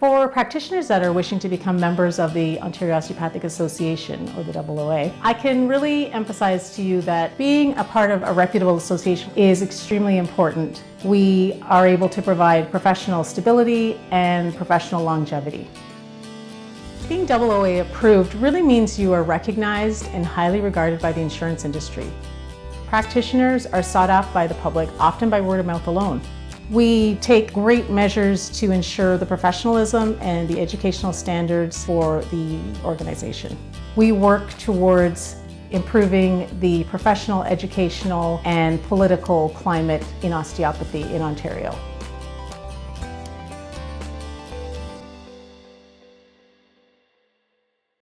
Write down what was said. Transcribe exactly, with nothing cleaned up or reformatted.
For practitioners that are wishing to become members of the Ontario Osteopathic Association, or the O O A, I can really emphasize to you that being a part of a reputable association is extremely important. We are able to provide professional stability and professional longevity. Being O O A approved really means you are recognized and highly regarded by the insurance industry. Practitioners are sought out by the public, often by word of mouth alone. We take great measures to ensure the professionalism and the educational standards for the organization. We work towards improving the professional, educational, and political climate in osteopathy in Ontario.